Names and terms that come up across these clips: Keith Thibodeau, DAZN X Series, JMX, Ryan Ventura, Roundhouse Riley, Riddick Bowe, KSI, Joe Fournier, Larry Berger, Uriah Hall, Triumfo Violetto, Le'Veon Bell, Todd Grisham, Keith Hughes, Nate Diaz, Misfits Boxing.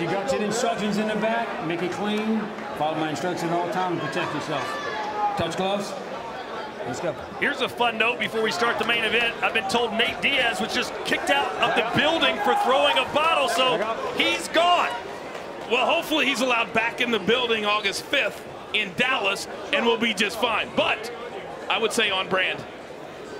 You got your instructions in the back. Make it clean. Follow my instructions all the time and protect yourself. Touch gloves. Let's go. Here's a fun note before we start the main event. I've been told Nate Diaz was just kicked out of the building for throwing a bottle, so he's gone. Well, hopefully he's allowed back in the building August 5th in Dallas, and we'll be just fine. But I would say on brand.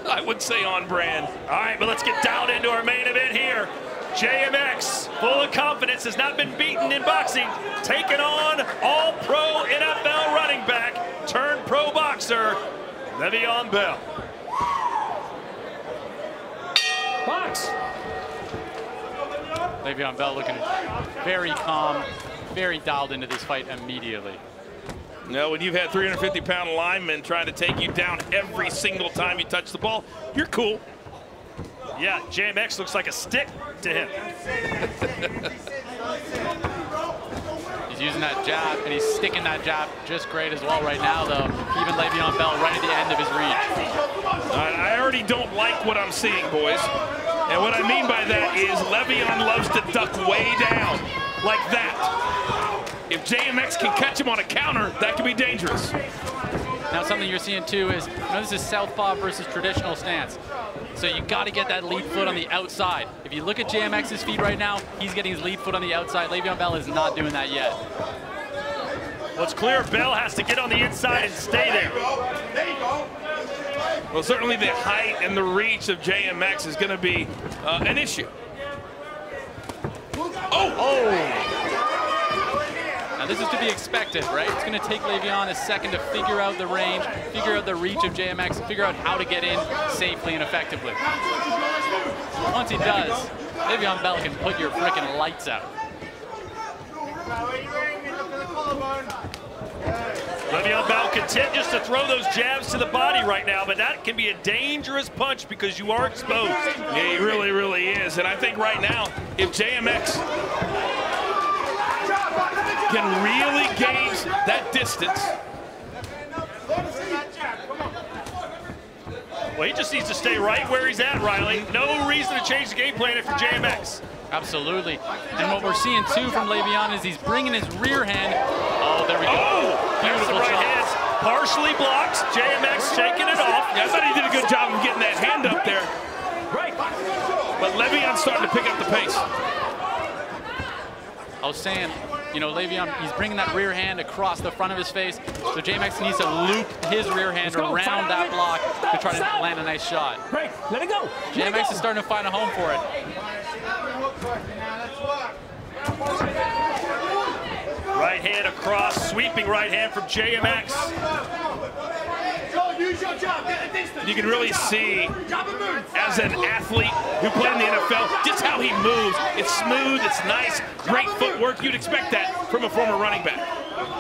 I would say on brand. All right, but let's get down into our main event here. JMX, full of confidence, has not been beaten in boxing, taking on all-pro NFL running back, turned pro boxer, Le'Veon Bell. Box. Le'Veon Bell looking very calm, very dialed into this fight immediately. No, when you've had 350-pound linemen trying to take you down every single time you touch the ball, you're cool. Yeah, JMX looks like a stick to him. He's using that jab, and he's sticking that jab just great as well right now, though. Even Le'Veon Bell right at the end of his reach. I already don't like what I'm seeing, boys. And what I mean by that is Le'Veon loves to duck way down like that. If JMX can catch him on a counter, that could be dangerous. Now, something you're seeing, too, is this is southpaw versus traditional stance. So you got to get that lead foot on the outside. If you look at JMX's feet right now, he's getting his lead foot on the outside. Le'Veon Bell is not doing that yet. Well, it's clear Bell has to get on the inside and stay there. Well, certainly the height and the reach of JMX is going to be an issue. Oh! Now, this is to be expected, right? It's going to take Le'Veon a second to figure out the range, figure out the reach of JMX, figure out how to get in safely and effectively. Once he does, Le'Veon Bell can put your frickin' lights out. Le'Veon Bell continues to throw those jabs to the body right now, but that can be a dangerous punch because you are exposed. Yeah, he really, really is. And I think right now, if JMX can really gauge that distance. Well, he just needs to stay right where he's at, Riley. No reason to change the game plan if you're JMX. Absolutely. And what we're seeing, too, from Le'Veon is he's bringing his rear hand. Oh, there we go. Oh, there's the right hand. Partially blocks. JMX shaking it off. Yeah, I thought he did a good job of getting that hand up there. Right. But Le'Veon's starting to pick up the pace. I was saying, you know, Le'Veon, he's bringing that rear hand across the front of his face. So JMX needs to loop his rear hand around that block to try to land a nice shot. Right. Let it go. JMX is starting to find a home for it. Right hand across, sweeping right hand from JMX. You can really see, as an athlete who played in the NFL, just how he moves. It's smooth, it's nice, great footwork. You'd expect that from a former running back.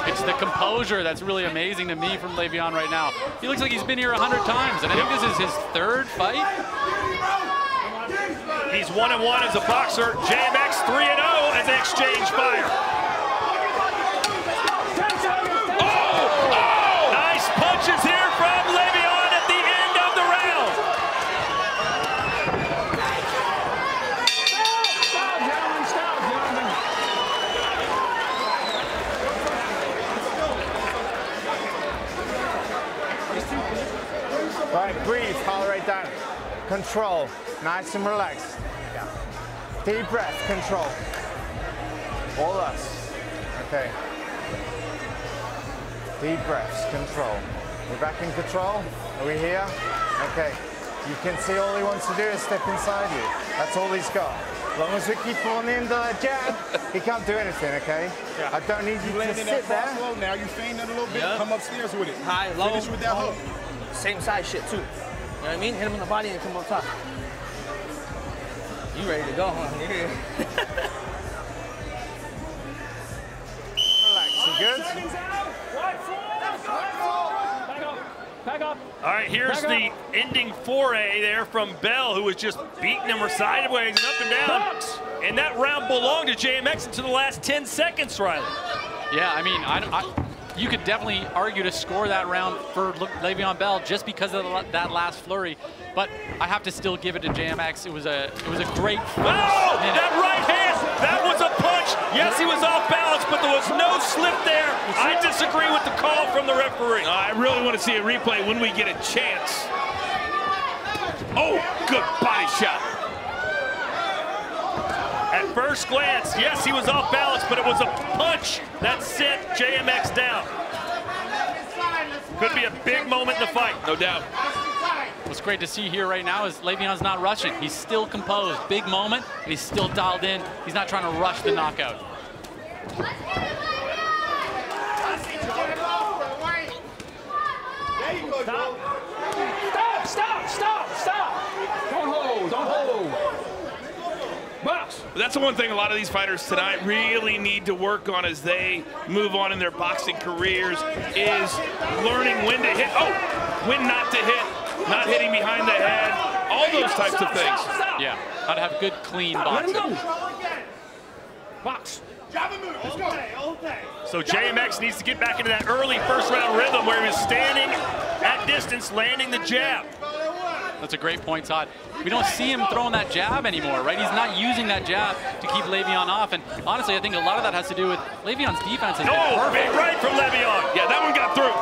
It's the composure that's really amazing to me from Le'Veon right now. He looks like he's been here 100 times, and I think this is his third fight. He's 1-1 as a boxer. JMX 3-0 as they exchange fire. Oh! Oh! Nice punches here from Le'Veon at the end of the round. All right, breathe. Holler right down. Control. Nice and relaxed. Yeah. Deep breath, control. All us. Okay. Deep breaths, control. We're back in control. Are we here? Okay. You can see all he wants to do is step inside you. That's all he's got. As long as we keep on in the jab, he can't do anything, okay? Yeah. I don't need you to sit there. Low now you feign it a little bit. Yeah. Come upstairs with it. High, low. Finish with that hook. Same side shit, too. You know what I mean? Hit him in the body and come up top. You ready to go, huh? Relax, you good? Back up. All right, here's the ending foray there from Bell, who was just beating him sideways and up and down. And that round belonged to JMX until the last 10 seconds, Riley. Yeah, I mean, you could definitely argue to score that round for Le'Veon Bell just because of that last flurry, but I have to still give it to JMX. It was a great. Oh, that right hand! That was a punch touch. Yes, he was off balance, but there was no slip there. I disagree with the call from the referee. I really want to see a replay when we get a chance. Oh, good body shot. At first glance, yes, he was off balance, but it was a punch that sent JMX down. Could be a big moment in the fight, no doubt. What's great to see here right now is Le'Veon's not rushing. He's still composed. Big moment, and he's still dialed in. He's not trying to rush the knockout. Stop, stop, stop, stop. Don't hold, don't hold. Box. That's the one thing a lot of these fighters tonight really need to work on as they move on in their boxing careers is learning when to hit. Oh, when not to hit. Not hitting behind the head, all those types of things. Yeah, how to have good, clean boxing. Box. So JMX needs to get back into that early first-round rhythm where he was standing at distance, landing the jab. That's a great point, Todd. We don't see him throwing that jab anymore, right? He's not using that jab to keep Le'Veon off, and honestly, I think a lot of that has to do with Le'Veon's defense. No, big right from Le'Veon. Yeah, that one got through.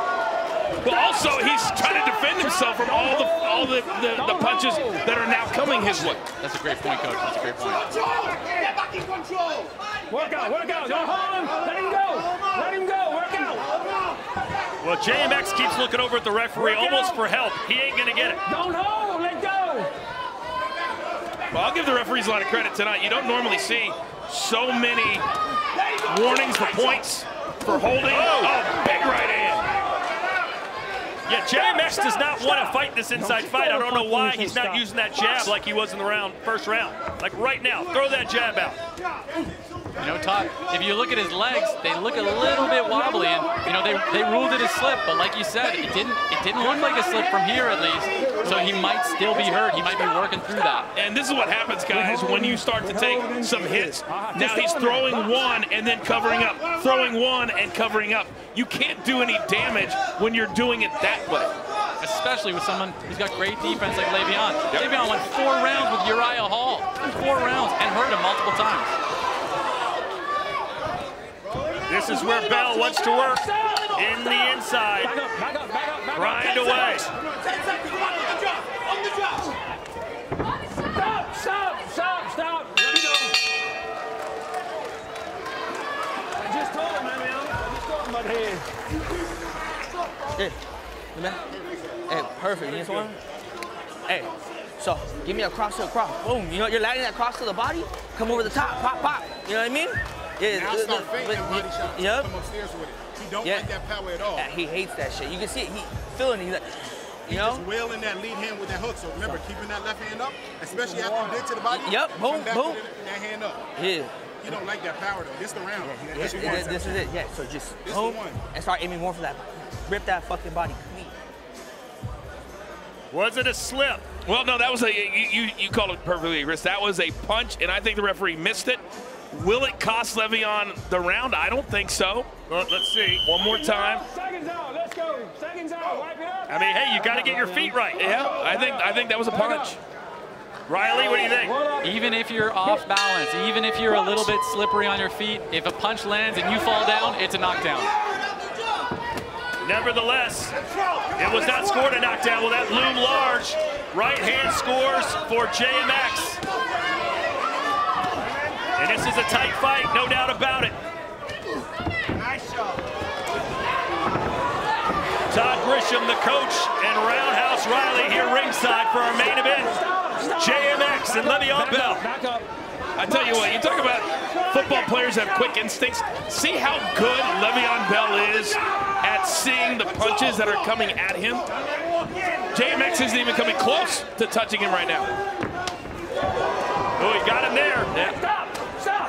But also, he's trying to defend himself from all the punches that are now coming his way. That's a great point, Coach. That's a great point. Get back in control. Work out, don't hold him. Let him go. Let him go, work out. Well, JMX keeps looking over at the referee almost for help. He ain't gonna get it. Don't hold, let go. Well, I'll give the referees a lot of credit tonight. You don't normally see so many warnings for points, for holding. Oh, big right hand. Yeah, JMX does not want to fight this inside fight. I don't know why he's not using that jab like he was in the first round. Like right now, throw that jab out. You know, Todd, if you look at his legs, they look a little bit wobbly, and you know they ruled it a slip, but like you said, it didn't look like a slip from here at least. So he might still be hurt. He might be working through that. And this is what happens, guys, when you start to take some hits. Now he's throwing one and then covering up, throwing one and covering up. You can't do any damage when you're doing it that way. Especially with someone who's got great defense like Le'Veon. Yep. Le'Veon went 4 rounds with Uriah Hall. 4 rounds and hurt him multiple times. This is where Bell wants to work in the inside. Grind away. Stop, stop, stop, stop. Let me go. I just told him, man. Hey, hey, perfect. You know, hey, so give me a cross to the crop. Boom. You know, you're landing that cross to the body. Come over the top. Pop, pop. You know what I mean? Yeah. Now start faking that body shot. Yep. Come upstairs with it. He don't like that power at all. Yeah, he hates that shit. You can see it. He feeling it. He's like, you know, just wailing that lead hand with that hook. So remember, keeping that left hand up, especially after you did to the body. Yep. Boom. Boom. That hand up. Yeah. You don't like that power though. This the round. Yeah, this is it. Yeah. So just hold and start aiming more for that. Rip that fucking body clean. Was it a slip? Well, no. That was a you called it perfectly, Chris. That was a punch, and I think the referee missed it. Will it cost Le'Veon the round? I don't think so. Well, let's see. One more time. Seconds out. Let's go. Seconds out. Wipe it up. I mean, hey, you got to get your feet right. Yeah. I think that was a punch. Riley, what do you think? Even if you're off balance, even if you're a little bit slippery on your feet, if a punch lands and you fall down, it's a knockdown. Nevertheless, it was not scored a knockdown. Will that loom large? Right hand scores for JMX. And this is a tight fight, no doubt about it. Nice shot. Todd Grisham, the coach, and Roundhouse Riley here ringside for our main event. JMX and Le'Veon Bell. I tell you what, you talk about football players have quick instincts. See how good Le'Veon Bell is at seeing the punches that are coming at him. JMX isn't even coming close to touching him right now. Oh, he got him there. Stop, stop.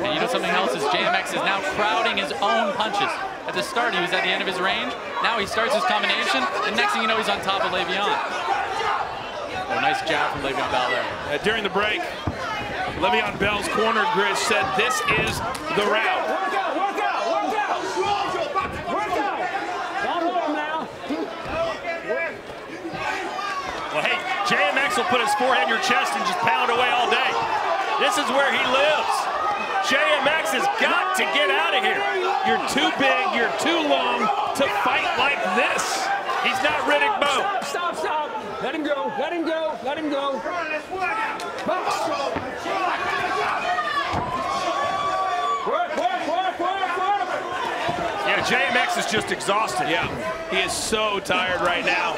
And you know something else is JMX is now crowding his own punches. At the start, he was at the end of his range. Now he starts his combination. The next thing you know, he's on top of Le'Veon. Oh, nice jab from Le'Veon Bell there. During the break, Le'Veon Bell's corner, Grish, said this is the round. Work out, work out, work out, work out. Work out. Don't hold him now. Well, hey, JMX will put his forehead in your chest and just pound away all day. This is where he lives. JMX has got to get out of here. You're too big, you're too long to fight like this. He's not Riddick Bowe. Stop, stop, stop. Let him go, let him go, let him go. Yeah, JMX is just exhausted. Yeah, he is so tired right now.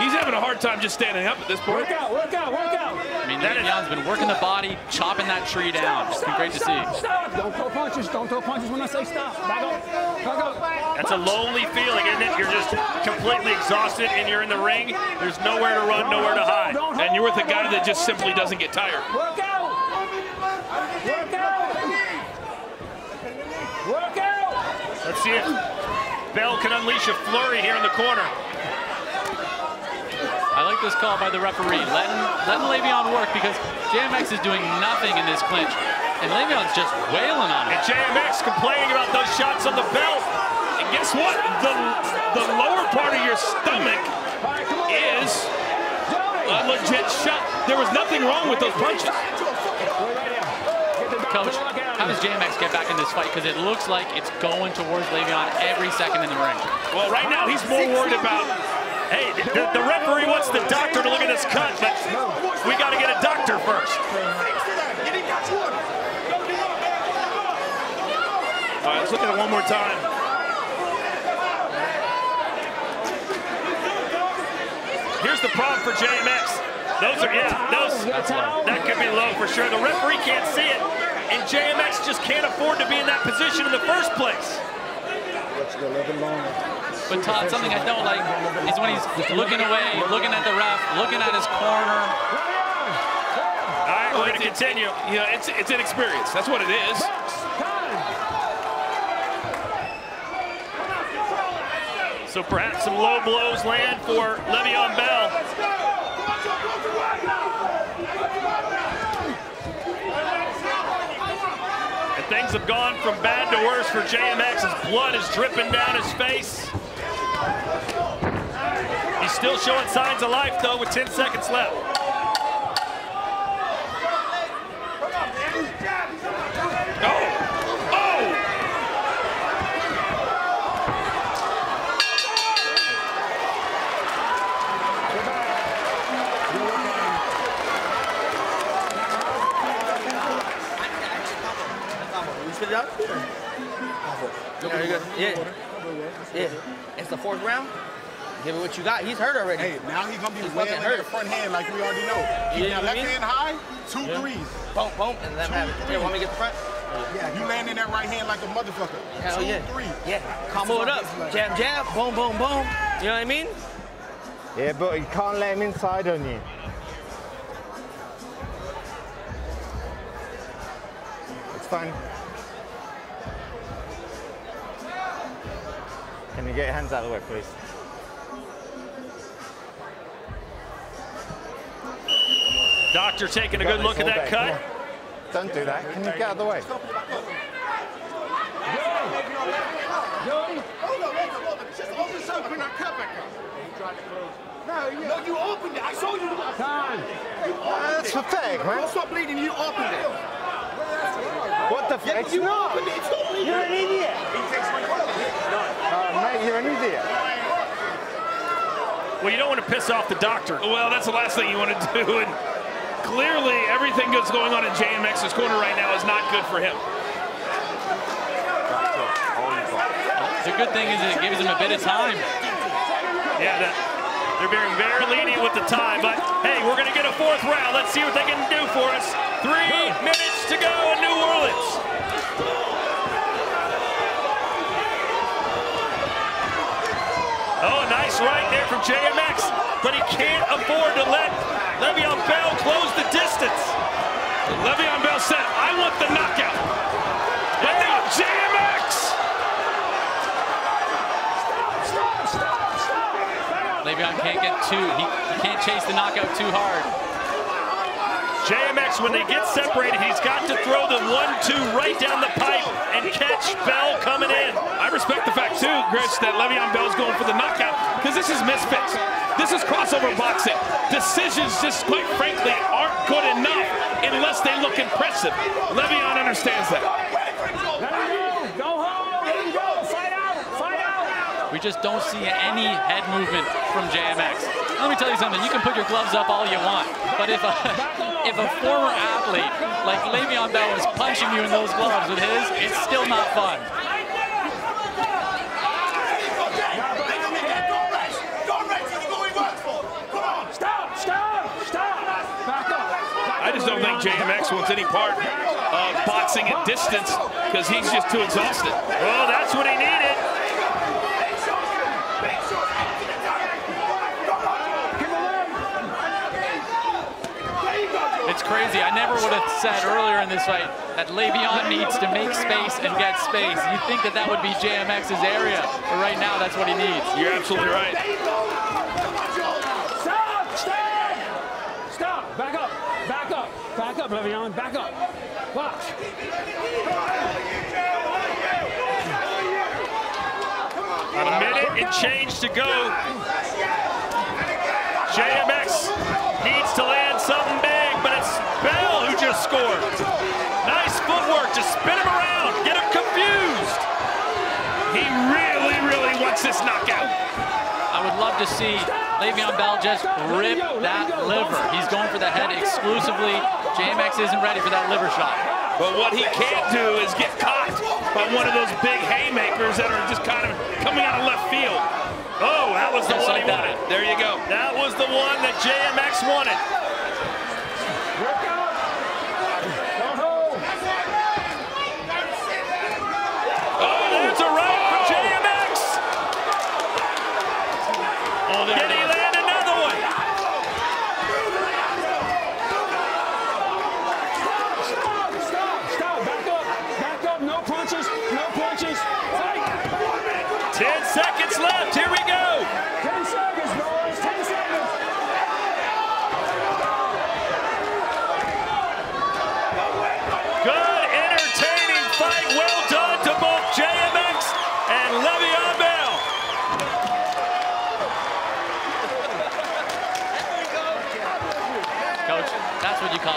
He's having a hard time just standing up at this point. Work out, work out, work out. I mean, Le'Veon's been working the body, chopping that tree down. It's been great to see. Stop, don't throw punches when I say stop. Back up, back up. That's a lonely feeling, isn't it? You're just completely exhausted and you're in the ring. There's nowhere to run, nowhere to hide. And you're with a guy that just simply doesn't get tired. Work out. Work out. Work out. Let's see it. Bell can unleash a flurry here in the corner. I like this call by the referee, letting Le'Veon work, because JMX is doing nothing in this clinch, and Le'Veon's just wailing on it. And JMX complaining about those shots on the belt, and guess what? The lower part of your stomach is a legit shot. There was nothing wrong with those punches. Coach, how does JMX get back in this fight? Because it looks like it's going towards Le'Veon every second in the ring. Well, right now he's more worried about, hey, the referee wants the doctor to look at this cut, but we got to get a doctor first. All right, let's look at it one more time. Here's the problem for JMX. Those are, yeah, those, that could be low for sure. The referee can't see it, and JMX just can't afford to be in that position in the first place. But Todd, something I don't like is when he's looking away, looking at the ref, looking at his corner. All right, we're going to continue. You know, it's inexperience. That's what it is. So perhaps some low blows land for Le'Veon Bell. Things have gone from bad to worse for JMX. His blood is dripping down his face. He's still showing signs of life, though, with 10 seconds left. Oh! It's the fourth round. Give it what you got. He's hurt already. Hey, now he's gonna be wailing hurt. The front hand like we already know. Yeah, left hand high, two threes. Boom, boom, and let him have it. Here, want me to get the front? Yeah, you landing that right hand like a motherfucker. Hell yeah. 2-3. Yeah, combo it up. Jab, jab, boom, boom, boom. You know what I mean? Yeah, but you can't let him inside on you. It's fine. Can you get your hands out of the way, please? Doctor taking a good look at that cut. Don't do that. Can you get out of the way? No, you opened it. I saw you. That's pathetic, man. Don't stop bleeding. You opened it. What the fuck? You opened it. You're an idiot. Mate, you're an idiot. Well, you don't want to piss off the doctor. Well, that's the last thing you want to do. And clearly, everything that's going on in JMX's corner right now is not good for him. The good thing is it gives him a bit of time. Yeah, they're being very lenient with the time. But, hey, we're going to get a fourth round. Let's see what they can do for us. 3 minutes to go in New Orleans. Oh, nice right there from JMX, but he can't afford to let Le'Veon Bell close the distance. Le'Veon Bell said, I want the knockout. But now JMX! Stop, stop, stop, stop. Le'Veon can't get two. He can't chase the knockout too hard. JMX, when they get separated, he's got to throw the 1-2 right down the pipe and catch Bell coming in. I respect the fact, too, Grish, that Le'Veon Bell's going for the knockout, because this is misfits. This is crossover boxing. Decisions just, quite frankly, aren't good enough unless they look impressive. Le'Veon understands that. Go home. Slide out. Slide out. We just don't see any head movement from JMX. Let me tell you something. You can put your gloves up all you want, but if a former athlete like Le'Veon Bell is punching you in those gloves with his, it's still not fun. I just don't think JMX wants any part of boxing at distance because he's just too exhausted. Well, that's what he needed. It's crazy. I never would have said earlier in this fight that Le'Veon needs to make space and get space. You'd think that that would be JMX's area, but right now that's what he needs. You're absolutely right. Stop! Back up! Back up! Back up, Le'Veon! Back up! Watch! A minute and change to go. JMX needs to land something big, but it's Bell who just scored. Nice footwork to spin him around, get him confused. He really, really wants this knockout. I would love to see Le'Veon Bell just rip that liver. He's going for the head exclusively. JMX isn't ready for that liver shot. But what he can't do is get caught by one of those big haymakers that are just kind of coming out of left field. Oh, that was the one he wanted. There you go. That was the one that JMX wanted.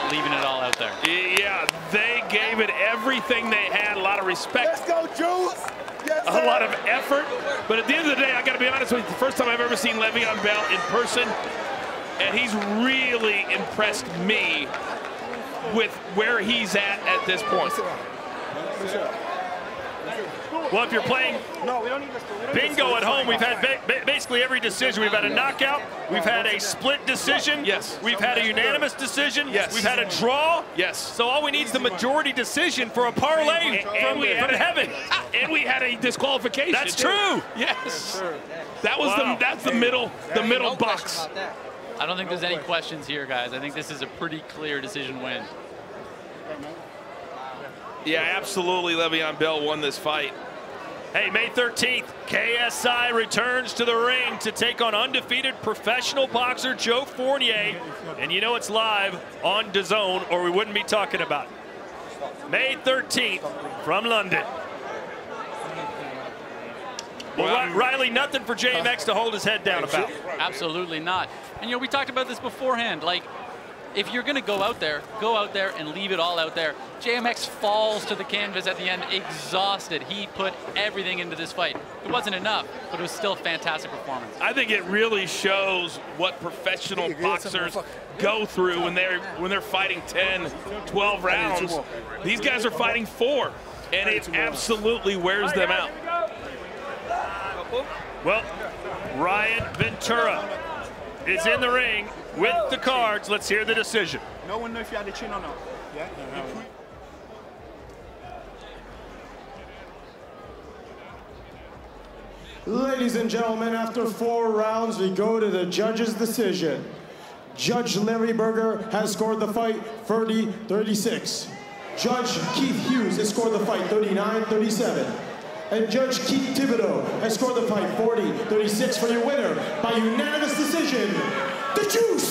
Leaving it all out there. Yeah, they gave it everything they had. A lot of respect. Let's go, Jules. Yes, a lot of effort. But at the end of the day, I got to be honest with you, the first time I've ever seen Le'Veon Bell in person, and he's really impressed me with where he's at this point. Well, if you're playing bingo at home, we've had basically every decision. We've had a knockout. We've had a split decision. Yes. We've had a unanimous decision. Yes. We've had a draw. Yes. So all we need is the majority decision for a parlay from heaven. And we had a disqualification. That's true. Yes. That was that's the middle box. I don't think there's any questions here, guys. I think this is a pretty clear decision win. Yeah, absolutely. Le'Veon Bell won this fight. Hey, May 13th, KSI returns to the ring to take on undefeated professional boxer Joe Fournier. And you know it's live on DAZN, or we wouldn't be talking about it. May 13th from London. Well, Riley, nothing for JMX to hold his head down about. Absolutely not. And, you know, we talked about this beforehand. Like, if you're going to go out there and leave it all out there. JMX falls to the canvas at the end, exhausted. He put everything into this fight. It wasn't enough, but it was still a fantastic performance. I think it really shows what professional boxers go through when they're fighting 10, 12 rounds. These guys are fighting 4, and it absolutely wears them out. Well, Ryan Ventura is in the ring with the cards. Let's hear the decision. No one knows if you had a chin or not. Yeah? No. Ladies and gentlemen, after 4 rounds, we go to the judge's decision. Judge Larry Berger has scored the fight 30-36. Judge Keith Hughes has scored the fight 39-37. And Judge Keith Thibodeau has scored the fight 40-36 for your winner by unanimous decision, the Juice.